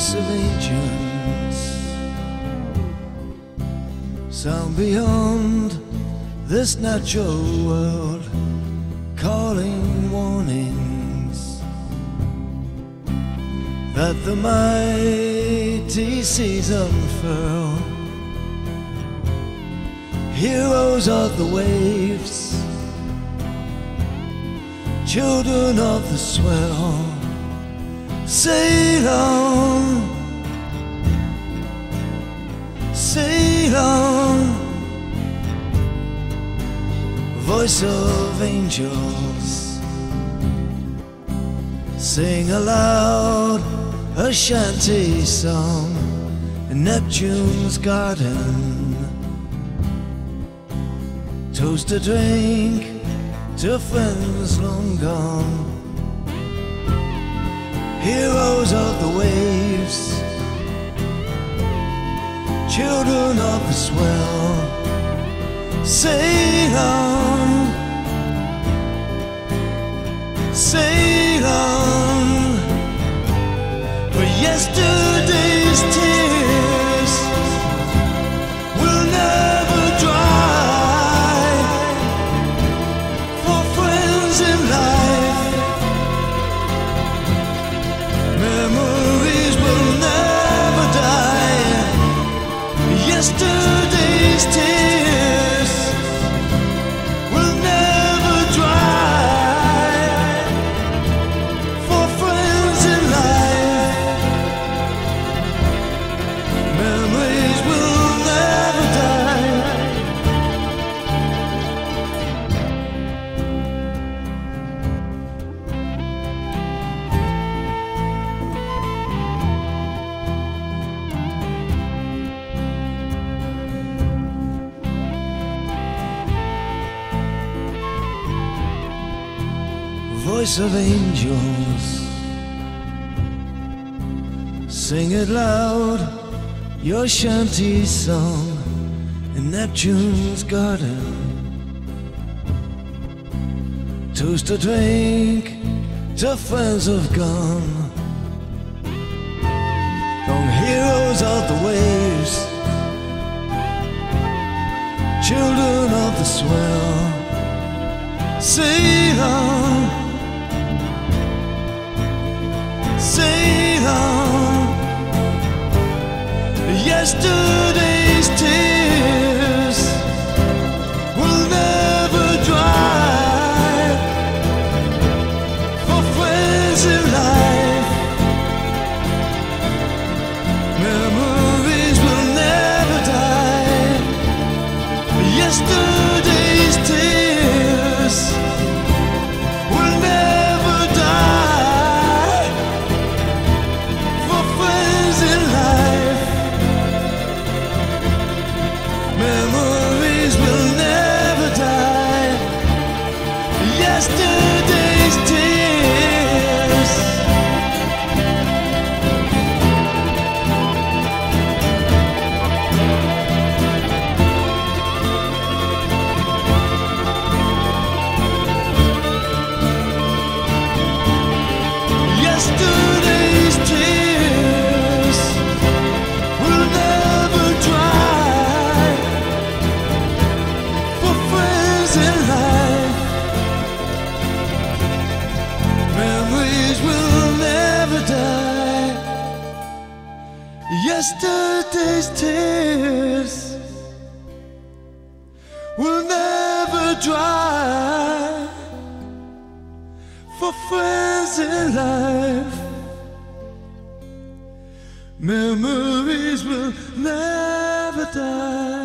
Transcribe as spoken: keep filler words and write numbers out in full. voice of ancients sound beyond this natural world, calling warnings that the mighty seas unfurl. Heroes of the waves, children of the swell, sail on, sail on. Voice of angels, sing aloud a shanty song in Neptune's garden. Toast a drink to friends long gone, heroes of the waves, children of the swell, sail on, sail on. For yesterday's tears will never dry, for friends in life. Yesterday's tears will never dry, for friends in life. Memories will never die. Voice of angels, sing it loud, your shanty song in Neptune's garden. Toast a drink to friends have gone, long heroes of the waves, children of the swell, sail on, sail on. Yesterday's tears will never dry, for friends in life. Memories will never die. Yesterday's tears will never die, in life. Memories will never die. Yesterday's tears. Yesterday's tears will never die. Yesterday's tears will never dry, for friends in life. Memories will never die.